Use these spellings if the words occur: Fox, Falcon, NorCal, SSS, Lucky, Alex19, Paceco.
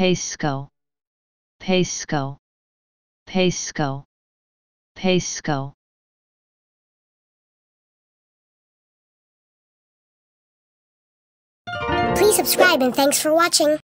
Paceco, Paceco, Paceco, Paceco. Please subscribe and thanks for watching.